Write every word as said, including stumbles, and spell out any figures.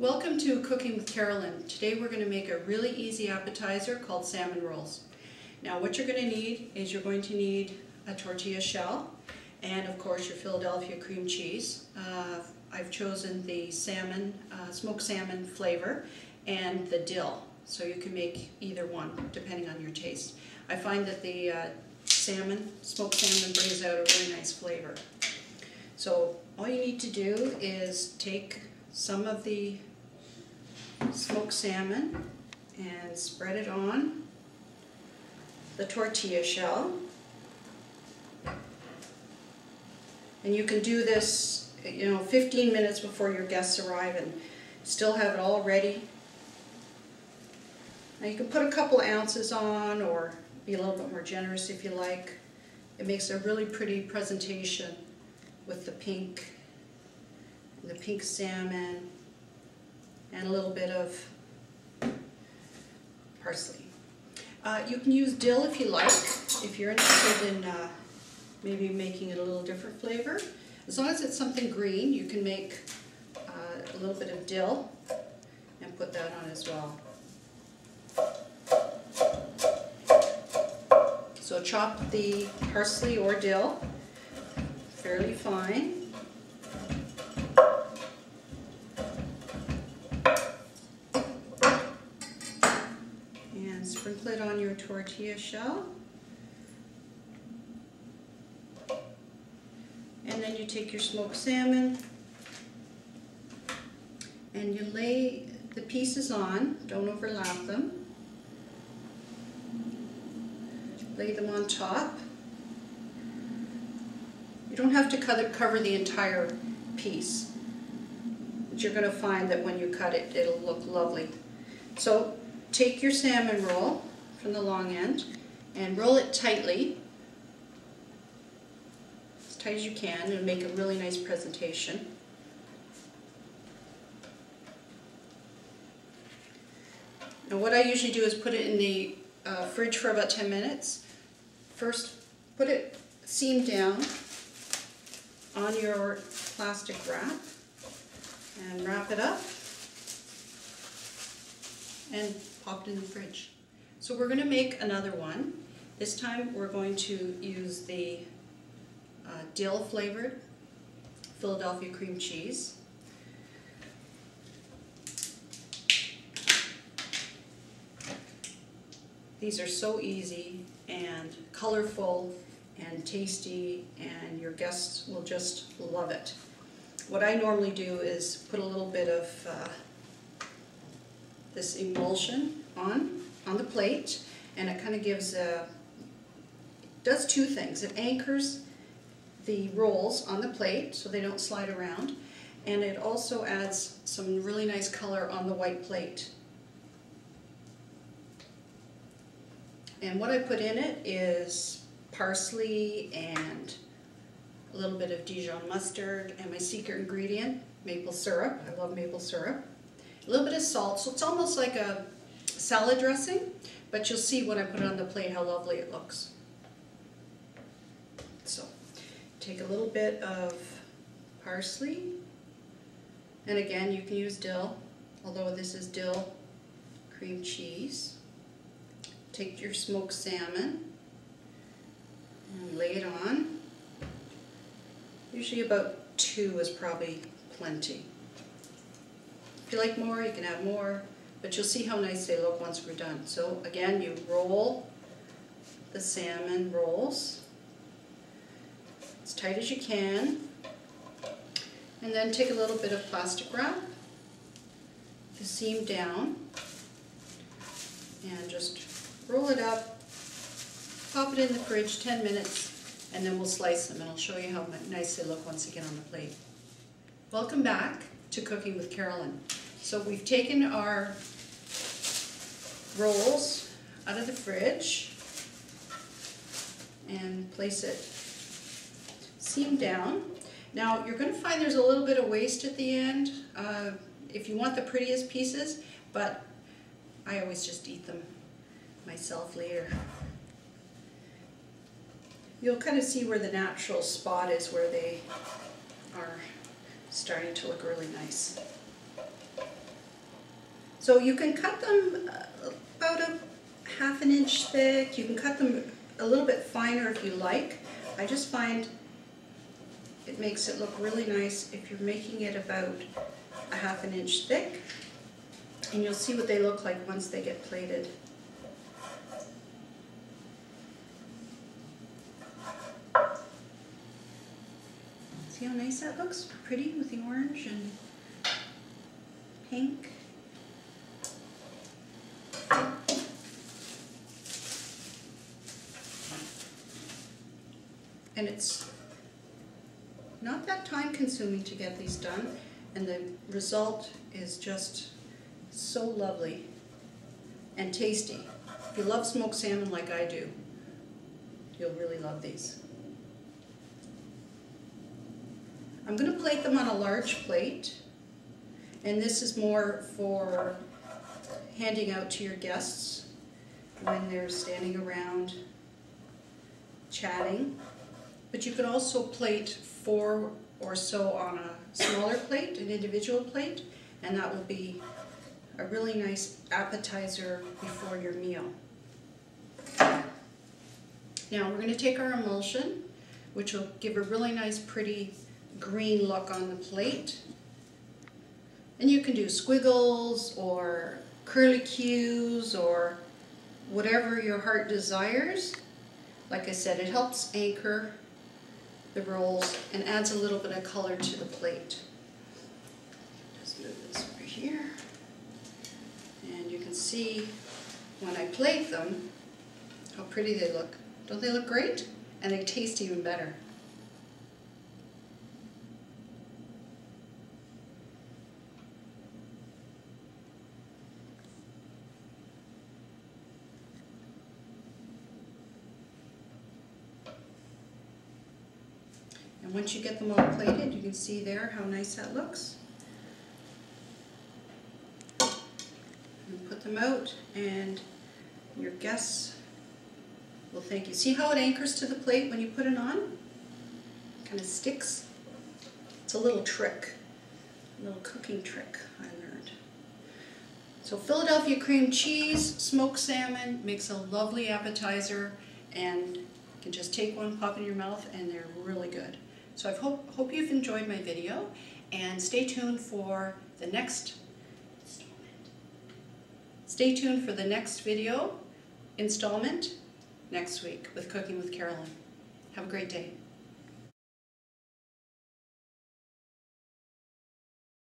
Welcome to Cooking with Carolyn. Today we're going to make a really easy appetizer called salmon rolls. Now what you're going to need is you're going to need a tortilla shell and of course your Philadelphia cream cheese. Uh, I've chosen the salmon, uh, smoked salmon flavor and the dill, so you can make either one depending on your taste. I find that the uh, salmon, smoked salmon brings out a really nice flavor. So all you need to do is take some of the smoked salmon and spread it on the tortilla shell. And you can do this, you know, fifteen minutes before your guests arrive and still have it all ready. Now you can put a couple ounces on or be a little bit more generous if you like. It makes a really pretty presentation with the pink, the pink salmon, and a little bit of parsley. Uh, you can use dill if you like, if you're interested in uh, maybe making it a little different flavor. As long as it's something green, you can make uh, a little bit of dill and put that on as well. So chop the parsley or dill fairly fine. And sprinkle it on your tortilla shell. And then you take your smoked salmon and you lay the pieces on, don't overlap them. Lay them on top. You don't have to cover the entire piece, but you're going to find that when you cut it, it'll look lovely. So take your salmon roll from the long end and roll it tightly, as tight as you can, and make a really nice presentation. Now what I usually do is put it in the uh, fridge for about ten minutes. First, put it seam down on your plastic wrap and wrap it up and pop it in the fridge. So we're going to make another one. This time we're going to use the uh, dill flavored Philadelphia cream cheese. These are so easy and colorful and tasty, and your guests will just love it. What I normally do is put a little bit of uh, this emulsion on on the plate, and it kind of gives a, it does two things. It anchors the rolls on the plate so they don't slide around, and it also adds some really nice color on the white plate. And what I put in it is parsley and a little bit of Dijon mustard, and my secret ingredient, maple syrup. I love maple syrup. A little bit of salt, so it's almost like a salad dressing, but you'll see when I put it on the plate how lovely it looks. So take a little bit of parsley, and again you can use dill, although this is dill cream cheese. Take your smoked salmon and lay it on. Usually about two is probably plenty. If you like more, you can add more, but you'll see how nice they look once we're done. So again, you roll the salmon rolls as tight as you can, and then take a little bit of plastic wrap, the seam down, and just roll it up. Pop it in the fridge, ten minutes, and then we'll slice them, and I'll show you how nice they look once again on the plate. Welcome back to Cooking with Carolyn. So we've taken our rolls out of the fridge and place it seam down. Now you're going to find there's a little bit of waste at the end uh, if you want the prettiest pieces, but I always just eat them myself later. You'll kind of see where the natural spot is where they are starting to look really nice. So you can cut them about a half an inch thick. You can cut them a little bit finer if you like. I just find it makes it look really nice if you're making it about a half an inch thick. And you'll see what they look like once they get plated. See how nice that looks? Pretty with the orange and pink. And it's not that time consuming to get these done, and the result is just so lovely and tasty. If you love smoked salmon like I do, you'll really love these. I'm going to plate them on a large plate, and this is more for handing out to your guests when they're standing around chatting. But you can also plate four or so on a smaller plate, an individual plate, and that will be a really nice appetizer before your meal. Now we're going to take our emulsion, which will give a really nice pretty green look on the plate. And you can do squiggles or curlicues or whatever your heart desires. Like I said, it helps anchor the rolls and adds a little bit of color to the plate. Just move this over here. And you can see when I plate them how pretty they look. Don't they look great? And they taste even better. And once you get them all plated, you can see there how nice that looks. Put them out, and your guests will thank you. See how it anchors to the plate when you put it on? It kind of sticks. It's a little trick, a little cooking trick I learned. So Philadelphia cream cheese, smoked salmon, makes a lovely appetizer, and you can just take one, pop in your mouth, and they're really good. So I hope, hope you've enjoyed my video, and stay tuned for the next Stay tuned for the next video installment next week with Cooking with Carolyn. Have a great day.